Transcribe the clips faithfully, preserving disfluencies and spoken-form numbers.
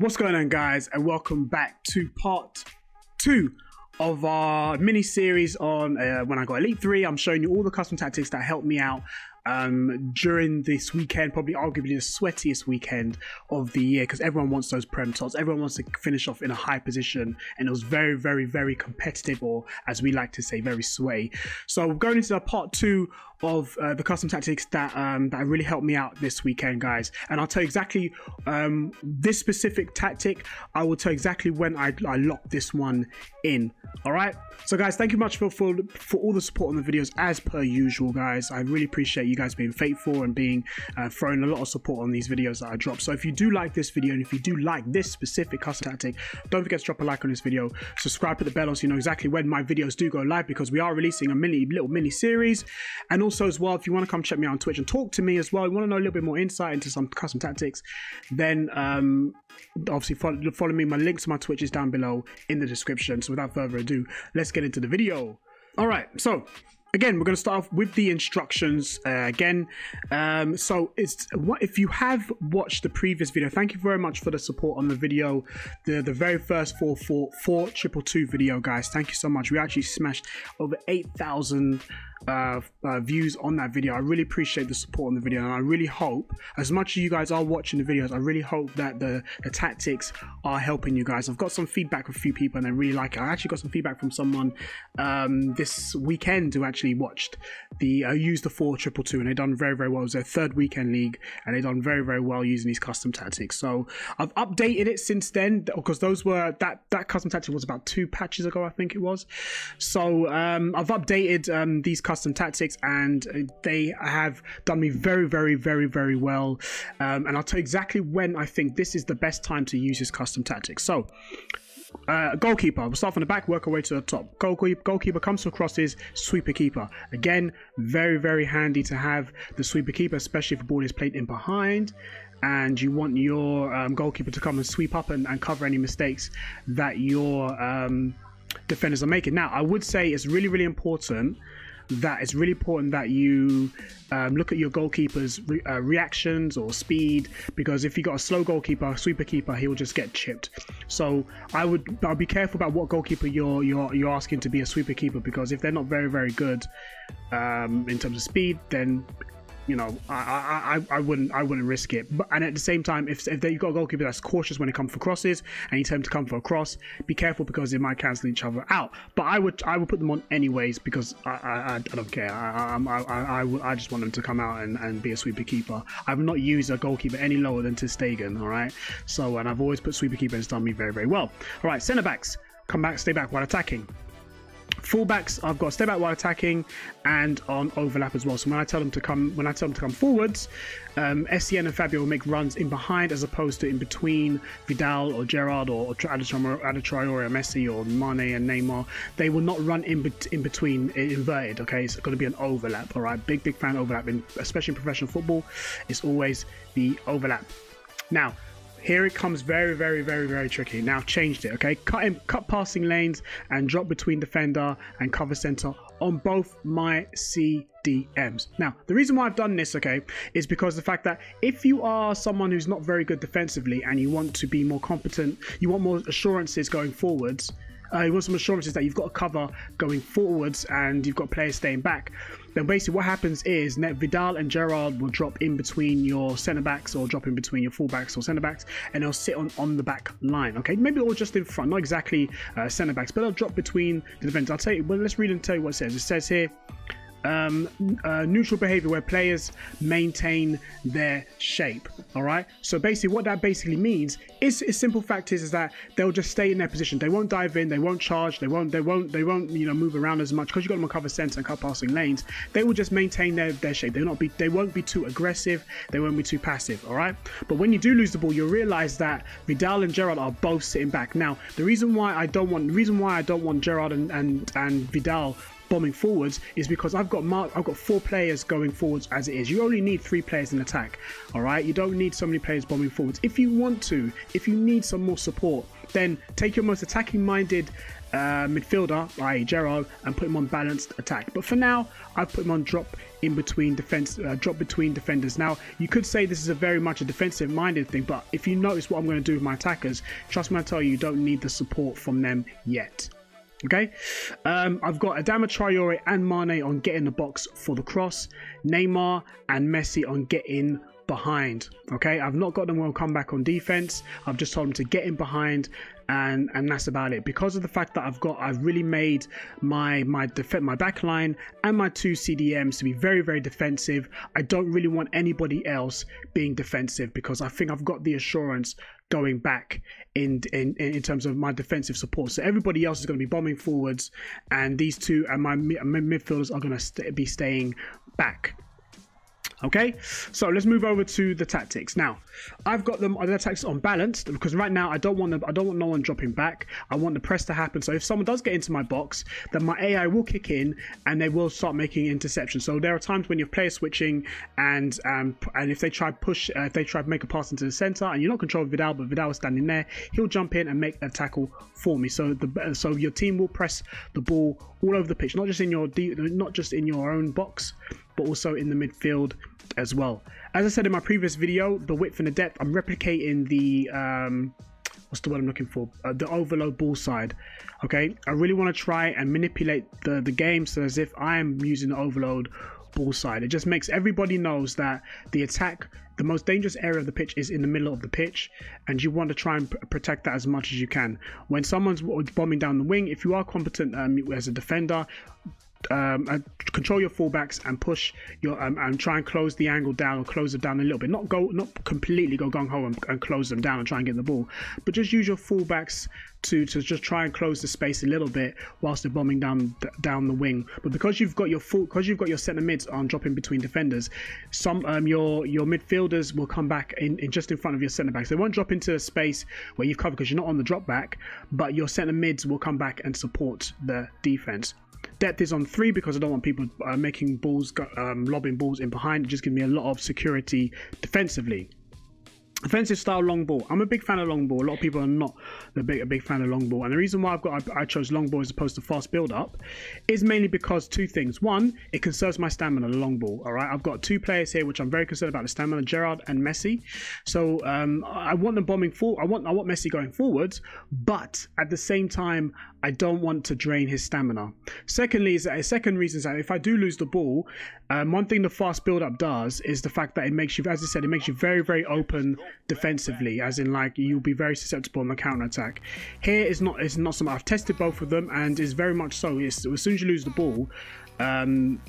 What's going on, guys, and welcome back to part two of our mini series on uh, when I got Elite three. I'm showing you all the custom tactics that helped me out um during this weekend, probably arguably the sweatiest weekend of the year, because everyone wants those prem tots, everyone wants to finish off in a high position, and it was very very very competitive, or as we like to say, very sway. So we're going into the part two of uh, the custom tactics that um that really helped me out this weekend, guys, and I'll tell you exactly um this specific tactic. I will tell you exactly when i, I locked this one in. All right, so guys, thank you much for, for for all the support on the videos as per usual, guys. I really appreciate you guys being faithful and being uh, throwing a lot of support on these videos that I drop. So if you do like this video, and if you do like this specific custom tactic, don't forget to drop a like on this video, subscribe to the bell so you know exactly when my videos do go live, because we are releasing a mini little mini series. And also Also as well, if you want to come check me out on Twitch and talk to me as well, you want to know a little bit more insight into some custom tactics, then um, obviously follow, follow me. My links to my Twitch is down below in the description. So without further ado, let's get into the video. All right, so again, we're going to start off with the instructions uh, again. Um, so it's what if you have watched the previous video, thank you very much for the support on the video, the the very first four four four triple two video, guys. Thank you so much. We actually smashed over eight thousand. Uh, uh views on that video. I really appreciate the support on the video, and I really hope, as much as you guys are watching the videos, I really hope that the, the tactics are helping you guys. I've got some feedback from a few people and I really like it. I actually got some feedback from someone um this weekend who actually watched the uh, used the four triple two, and they done very very well. It was their third weekend league and they done very very well using these custom tactics. So I've updated it since then, because those were that that custom tactic was about two patches ago, I think it was. So um I've updated um these custom tactics, and they have done me very very very very well, um, and I'll tell you exactly when I think this is the best time to use this custom tactic. So uh, goalkeeper, we'll start from the back, work our way to the top. Goalkeeper, goalkeeper comes to crosses, sweeper keeper, again very very handy to have the sweeper keeper, especially if the ball is played in behind and you want your um, goalkeeper to come and sweep up and, and cover any mistakes that your um, defenders are making. Now I would say it's really really important that it's really important that you um, look at your goalkeeper's re uh, reactions or speed, because if you got a slow goalkeeper, sweeper keeper, he'll just get chipped. So I would I'll be careful about what goalkeeper you're you're you're asking to be a sweeper keeper, because if they're not very very good um, in terms of speed, then you know I, I I wouldn't I wouldn't risk it. But and at the same time, if if you've got a goalkeeper that's cautious when it comes for crosses and you tell him to come for a cross, be careful because they might cancel each other out. But I would I would put them on anyways, because I I, I don't care. I I, I I I just want them to come out and, and be a sweeper keeper. I've not used a goalkeeper any lower than Ter Stegen. All right. So and I've always put sweeper keeper, and it's done me very very well. All right. Centre backs come back, stay back while attacking. Fullbacks, I've got stay back while attacking and on overlap as well. So when I tell them to come, when I tell them to come forwards, um, S C N and Fabio will make runs in behind as opposed to in between Vidal or Gerard or, or Adama Traore or Messi or Mane and Neymar. They will not run in, be in between inverted. Okay, it's going to be an overlap. All right, big big fan overlap, in, especially in professional football. It's always the overlap. Now. Here it comes, very, very, very, very tricky. Now changed it, okay? Cut in, cut passing lanes and drop between defender and cover center on both my C D Ms. Now, the reason why I've done this, okay, is because the fact that if you are someone who's not very good defensively and you want to be more competent, you want more assurances going forwards, uh, you want some assurances that you've got a cover going forwards and you've got players staying back, then basically what happens is that Vidal and Gerard will drop in between your centre-backs or drop in between your full-backs or centre-backs, and they'll sit on, on the back line, okay? Maybe all just in front, not exactly uh, centre-backs, but they'll drop between the defenders. I'll tell you, well, let's read and tell you what it says. It says here, um, uh, neutral behaviour where players maintain their shape, all right? So basically what that basically means is, is simple fact is, is that they'll just stay in their position. They won't dive in, they won't charge, they won't, they won't, they won't, you know, move around as much, because you've got them on cover centre and cut passing lanes. They will just maintain their, their shape. They'll not be, they won't be too aggressive, they won't be too passive, all right? But when you do lose the ball, you'll realise that Vidal and Gerard are both sitting back. Now, the reason why I don't want, the reason why I don't want Gerard and, and, and Vidal bombing forwards is because I've got mark I've got four players going forwards as it is. You only need three players in attack, all right? You don't need so many players bombing forwards. If you want to, if you need some more support, Then take your most attacking-minded uh, midfielder, that is. Gerard, and put him on balanced attack. But for now, I've put him on drop in between defense, uh, drop between defenders. Now, you could say this is a very much a defensive-minded thing, but if you notice what I'm going to do with my attackers, trust me, I tell you, you don't need the support from them yet. Okay, um, I've got Adama Traore and Mane on getting the box for the cross, Neymar and Messi on getting behind. Okay, I've not got them on comeback on defense. I've just told them to get in behind, and and that's about it. Because of the fact that I've got, I've really made my my defend my back line and my two C D Ms to be very very defensive. I don't really want anybody else being defensive because I think I've got the assurance going back in in in terms of my defensive support. So everybody else is going to be bombing forwards, and these two and my, mid my midfielders are going to st be staying back. Okay, so let's move over to the tactics. Now, I've got them the tactics on balanced because right now I don't want them, I don't want no one dropping back. I want the press to happen. So if someone does get into my box, then my A I will kick in and they will start making interceptions. So there are times when you're player switching and um, and if they try push, uh, if they try to make a pass into the center and you're not controlling Vidal, but Vidal is standing there, he'll jump in and make a tackle for me. So the so your team will press the ball all over the pitch, not just in your not just in your own box, but also in the midfield as well. As I said in my previous video, the width and the depth, I'm replicating the, um, what's the word I'm looking for? Uh, the overload ball side, okay? I really wanna try and manipulate the, the game so as if I am using the overload ball side. It just makes everybody knows that the attack, the most dangerous area of the pitch is in the middle of the pitch, and you want to try and protect that as much as you can. When someone's bombing down the wing, if you are competent um, as a defender, Um, control your fullbacks and push your um, and try and close the angle down or close them down a little bit. Not go, not completely go gung ho and, and close them down and try and get the ball, but just use your fullbacks to to just try and close the space a little bit whilst they're bombing down down the wing. But because you've got your full, because you've got your centre mids on dropping between defenders, some um, your your midfielders will come back in, in just in front of your centre backs. They won't drop into a space where you've covered because you're not on the drop back, but your centre mids will come back and support the defence. Depth is on three because I don't want people uh, making balls, um, lobbing balls in behind. It just gives me a lot of security defensively. Offensive style long ball. I'm a big fan of long ball. A lot of people are not a big, a big fan of long ball. And the reason why I've got I, I chose long ball as opposed to fast build up is mainly because two things. One, it conserves my stamina, the long ball. All right, I've got two players here which I'm very concerned about the stamina, Gerard and Messi. So um, I want them bombing for. I want I want Messi going forwards, but at the same time, I don't want to drain his stamina. Secondly, is that, second reason is that if I do lose the ball, um, one thing the fast build up does is the fact that it makes you, as I said, it makes you very very open defensively, as in like you'll be very susceptible on the counter attack. Here is not it's not something I've tested both of them, and is very much so. It's, as soon as you lose the ball, um,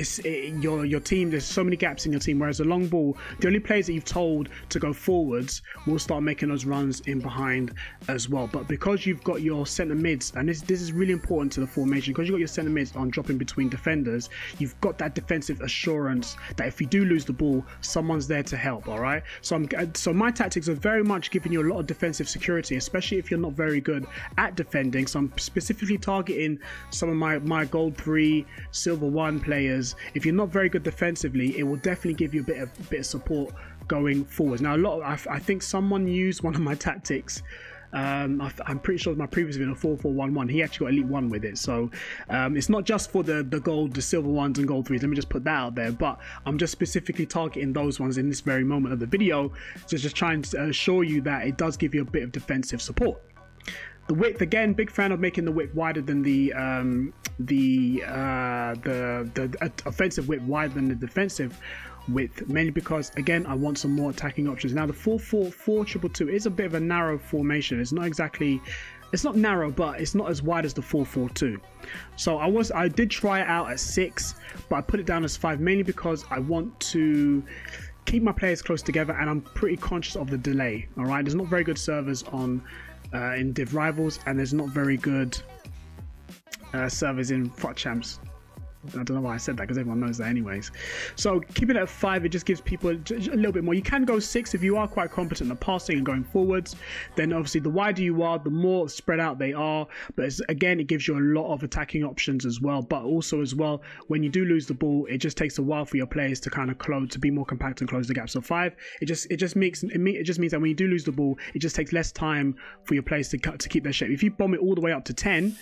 it's it, your your team. There's so many gaps in your team. Whereas the long ball, the only players that you've told to go forwards will start making those runs in behind as well. But because you've got your centre mids, and this this is really important to the formation, because you've got your centre mids on dropping between defenders, you've got that defensive assurance that if you do lose the ball, someone's there to help. All right. So I'm so my tactics are very much giving you a lot of defensive security, especially if you're not very good at defending. So I'm specifically targeting some of my my gold three, silver one players. If you're not very good defensively, it will definitely give you a bit of bit of support going forwards. Now, a lot of, I, I think someone used one of my tactics. Um, I, I'm pretty sure my previous video four four one one. He actually got elite one with it. So um, it's not just for the the gold, the silver ones, and gold threes. Let me just put that out there. But I'm just specifically targeting those ones in this very moment of the video, so just trying to assure you that it does give you a bit of defensive support. The width, again, big fan of making the width wider than the um, the, uh, the the offensive width wider than the defensive width, mainly because again I want some more attacking options. Now the four four four two two two is a bit of a narrow formation. It's not exactly, it's not narrow, but it's not as wide as the four four two. So I was I did try it out at six, but I put it down as five mainly because I want to keep my players close together, and I'm pretty conscious of the delay. All right, there's not very good servers on. Uh, in Div Rivals, and there's not very good uh, servers in FUT Champs. I don't know why I said that, because everyone knows that anyways. So keeping it at five, it just gives people a, a little bit more. You can go six if you are quite competent at passing and going forwards. Then obviously the wider you are, the more spread out they are. But it's, again, it gives you a lot of attacking options as well. But also as well, when you do lose the ball, it just takes a while for your players to kind of close, to be more compact and close the gap. So five, it just it just makes it, it just means that when you do lose the ball, it just takes less time for your players to to keep their shape. If you bomb it all the way up to ten.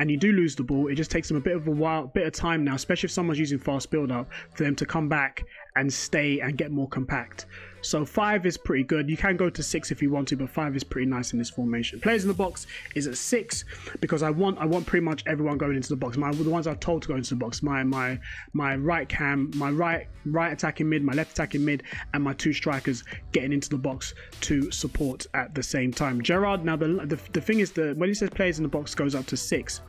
And you do lose the ball, it just takes them a bit of a while, bit of time now, especially if someone's using fast build-up, for them to come back and stay and get more compact. So five is pretty good. You can go to six if you want to, but five is pretty nice in this formation. Players in the box is at six because I want I want pretty much everyone going into the box. My the ones I've told to go into the box. My my my right cam, my right right attacking mid, my left attacking mid, and my two strikers getting into the box to support at the same time. Gerard. Now the the, the thing is that when he says players in the box goes up to six,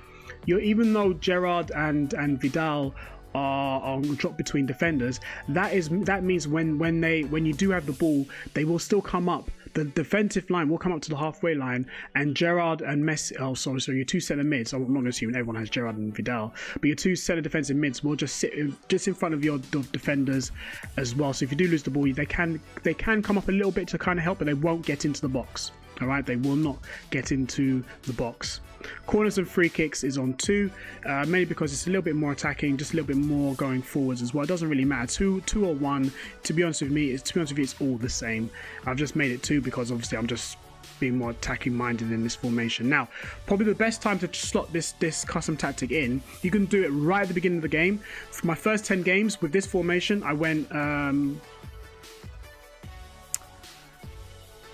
you're even though Gerard and and Vidal are, are dropped between defenders, that is that means when when they when you do have the ball, they will still come up. The defensive line will come up to the halfway line, and Gerard and Messi, oh sorry, so your two centre mids, I'm not going to assume everyone has Gerard and Vidal, but your two centre defensive mids will just sit in, just in front of your defenders as well. So if you do lose the ball, they can they can come up a little bit to kind of help, but they won't get into the box. All right, they will not get into the box. Corners and free kicks is on two, uh, mainly because it's a little bit more attacking, just a little bit more going forwards as well. It doesn't really matter, two, two or one. To be honest with me, it's to be honest with you, it's all the same. I've just made it two because obviously I'm just being more attacking minded in this formation. Now, probably the best time to slot this this custom tactic in, you can do it right at the beginning of the game. For my first ten games with this formation, I went. Um,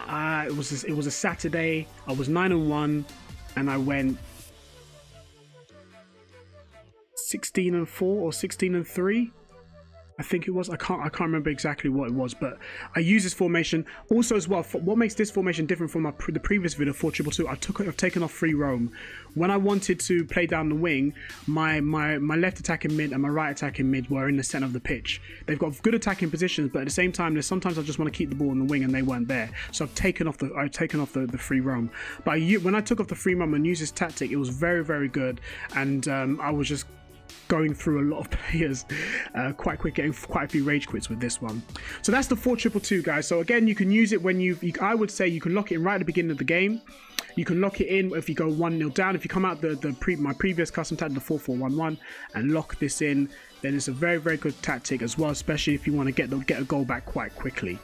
Uh, it was it was a Saturday. I was nine and one, and I went sixteen and four or sixteen and three. I think it was. I can't I can't remember exactly what it was, but I use this formation also as well. For, what makes this formation different from my pre, the previous video, four triple two? I took I've taken off free roam. When I wanted to play down the wing, my my my left attacking mid and my right attacking mid were in the center of the pitch. They've got good attacking positions, but at the same time, there's sometimes I just want to keep the ball in the wing, and they weren't there. So I've taken off the I've taken off the, the free roam. But I, when I took off the free roam and used this tactic, it was very very good, and um, I was just going through a lot of players uh, quite quick, getting quite a few rage quits with this one. So that's the four triple two, guys. So again, you can use it when you've, you, I would say you can lock it in right at the beginning of the game. You can lock it in if you go one nil down. If you come out the, the pre, my previous custom tactic, the four four one one, and lock this in, then it's a very, very good tactic as well, especially if you want to get the, get a goal back quite quickly.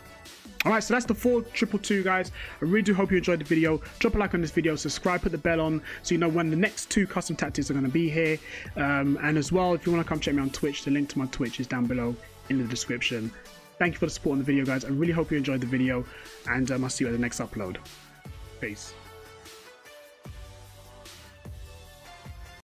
Alright, so that's the four triple two, guys. I really do hope you enjoyed the video. Drop a like on this video, subscribe, put the bell on so you know when the next two custom tactics are going to be here. Um, and as well, if you want to come check me on Twitch, the link to my Twitch is down below in the description. Thank you for the support on the video, guys. I really hope you enjoyed the video, and um, I'll see you at the next upload. Peace.